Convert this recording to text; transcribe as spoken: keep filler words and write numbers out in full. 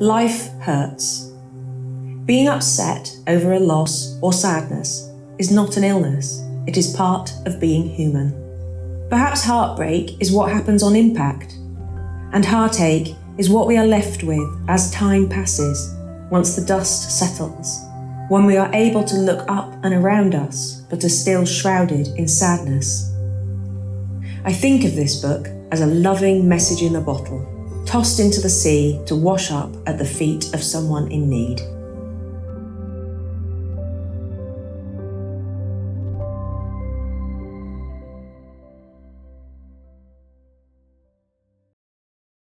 Life hurts. Being upset over a loss or sadness is not an illness. It is part of being human. Perhaps heartbreak is what happens on impact, and heartache is what we are left with as time passes, once the dust settles, when we are able to look up and around us, but are still shrouded in sadness. I think of this book as a loving message in a bottle, tossed into the sea to wash up at the feet of someone in need.